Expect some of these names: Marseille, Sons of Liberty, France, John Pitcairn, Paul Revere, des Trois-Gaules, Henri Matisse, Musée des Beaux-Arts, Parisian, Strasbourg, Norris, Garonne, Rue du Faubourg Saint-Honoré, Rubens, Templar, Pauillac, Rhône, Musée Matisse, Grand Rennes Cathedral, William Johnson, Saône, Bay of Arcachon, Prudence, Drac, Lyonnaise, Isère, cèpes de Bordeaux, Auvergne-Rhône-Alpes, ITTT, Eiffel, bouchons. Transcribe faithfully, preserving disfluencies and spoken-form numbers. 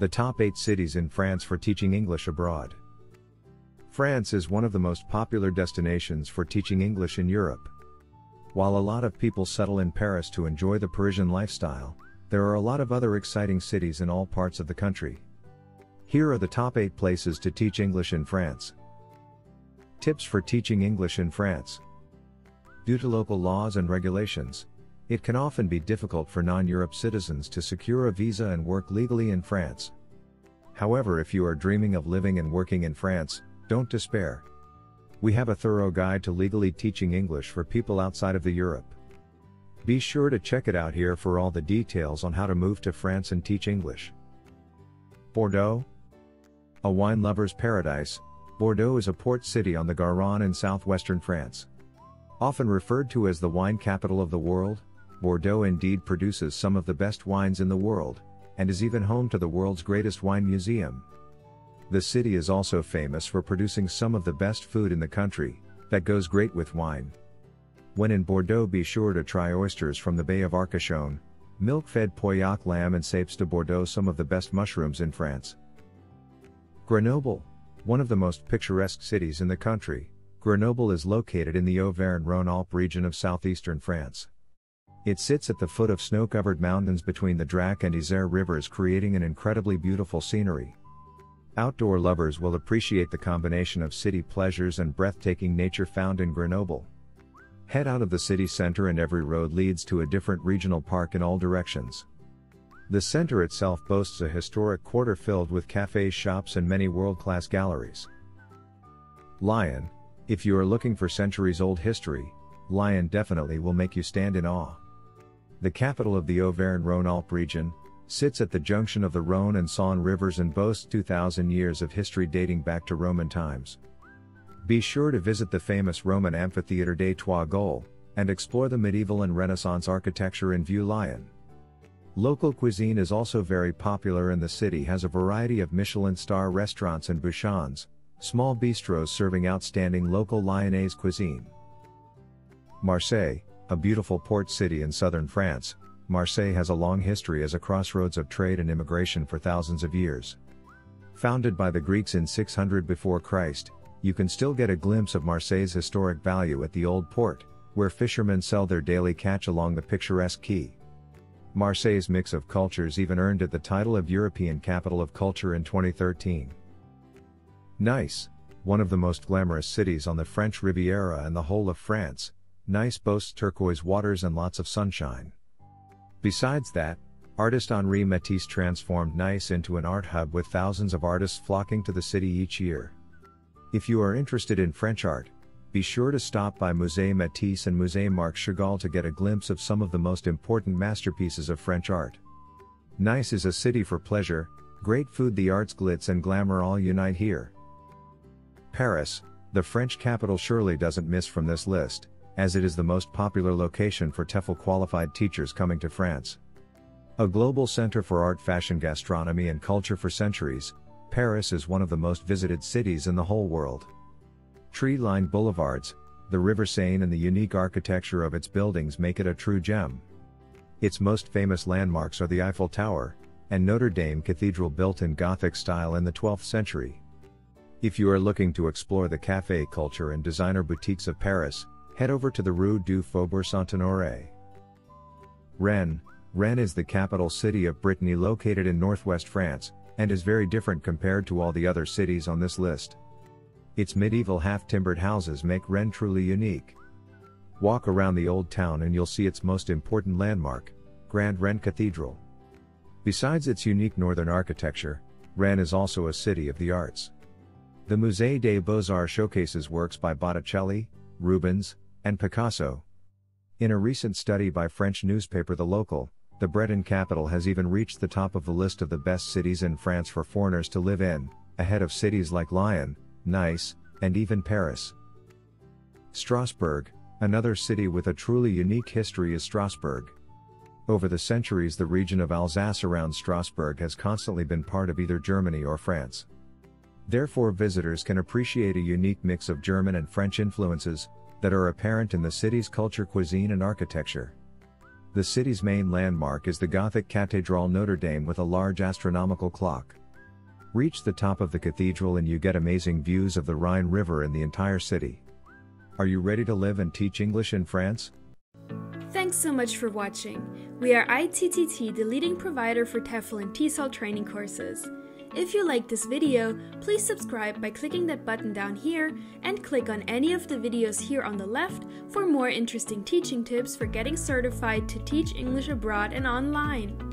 the top eight cities in France for teaching English abroad. France is one of the most popular destinations for teaching English in Europe. While a lot of people settle in Paris to enjoy the Parisian lifestyle, there are a lot of other exciting cities in all parts of the country. Here are the top eight places to teach English in France. Tips for teaching English in France. Due to local laws and regulations, it can often be difficult for non-Europe citizens to secure a visa and work legally in France. However, if you are dreaming of living and working in France, don't despair. We have a thorough guide to legally teaching English for people outside of the Europe. Be sure to check it out here for all the details on how to move to France and teach English. Bordeaux. A wine lover's paradise, Bordeaux is a port city on the Garonne in southwestern France. Often referred to as the wine capital of the world, Bordeaux indeed produces some of the best wines in the world, and is even home to the world's greatest wine museum. The city is also famous for producing some of the best food in the country, that goes great with wine. When in Bordeaux, be sure to try oysters from the Bay of Arcachon, milk-fed Pauillac lamb and cèpes de Bordeaux, some of the best mushrooms in France. Grenoble, one of the most picturesque cities in the country, Grenoble is located in the Auvergne-Rhône-Alpes region of southeastern France. It sits at the foot of snow-covered mountains between the Drac and Isère rivers, creating an incredibly beautiful scenery. Outdoor lovers will appreciate the combination of city pleasures and breathtaking nature found in Grenoble. Head out of the city center and every road leads to a different regional park in all directions. The center itself boasts a historic quarter filled with cafes, shops and many world-class galleries. Lyon. If you are looking for centuries-old history, Lyon definitely will make you stand in awe. The capital of the Auvergne-Rhône-Alpes region sits at the junction of the Rhône and Saône rivers and boasts two thousand years of history dating back to Roman times. Be sure to visit the famous Roman amphitheater des Trois-Gaules, and explore the medieval and Renaissance architecture in Vieux Lyon. Local cuisine is also very popular and the city has a variety of Michelin star restaurants and bouchons, small bistros serving outstanding local Lyonnaise cuisine. Marseille, a beautiful port city in southern France, Marseille has a long history as a crossroads of trade and immigration for thousands of years. Founded by the Greeks in six hundred before Christ, you can still get a glimpse of Marseille's historic value at the Old Port, where fishermen sell their daily catch along the picturesque quay. Marseille's mix of cultures even earned it the title of European Capital of Culture in twenty thirteen. Nice, one of the most glamorous cities on the French Riviera and the whole of France, Nice boasts turquoise waters and lots of sunshine. Besides that, artist Henri Matisse transformed Nice into an art hub with thousands of artists flocking to the city each year. If you are interested in French art, be sure to stop by Musée Matisse and Musée Marc Chagall to get a glimpse of some of the most important masterpieces of French art. Nice is a city for pleasure, great food, the arts, glitz and glamour all unite here. Paris, the French capital, surely doesn't miss from this list, as it is the most popular location for TEFL qualified teachers coming to France. A global center for art, fashion, gastronomy and culture for centuries, Paris is one of the most visited cities in the whole world. Tree-lined boulevards, the River Seine and the unique architecture of its buildings make it a true gem. Its most famous landmarks are the Eiffel Tower and Notre Dame Cathedral, built in Gothic style in the twelfth century. If you are looking to explore the cafe culture and designer boutiques of Paris, head over to the Rue du Faubourg Saint-Honoré. Rennes. Rennes is the capital city of Brittany, located in northwest France, and is very different compared to all the other cities on this list. Its medieval half-timbered houses make Rennes truly unique. Walk around the old town and you'll see its most important landmark, Grand Rennes Cathedral. Besides its unique northern architecture, Rennes is also a city of the arts. The Musée des Beaux-Arts showcases works by Botticelli, Rubens, and Picasso. In a recent study by French newspaper The Local, the Breton capital has even reached the top of the list of the best cities in France for foreigners to live in, ahead of cities like Lyon, Nice, and even Paris. Strasbourg, another city with a truly unique history is Strasbourg. Over the centuries, the region of Alsace around Strasbourg has constantly been part of either Germany or France. Therefore, visitors can appreciate a unique mix of German and French influences that are apparent in the city's culture, cuisine and architecture. The city's main landmark is the Gothic Cathedral Notre Dame with a large astronomical clock. Reach the top of the cathedral and you get amazing views of the Rhine River and the entire city. Are you ready to live and teach English in France? Thanks so much for watching. We are I T T T, the leading provider for TEFL and TESOL training courses. If you like this video, please subscribe by clicking that button down here and click on any of the videos here on the left for more interesting teaching tips for getting certified to teach English abroad and online.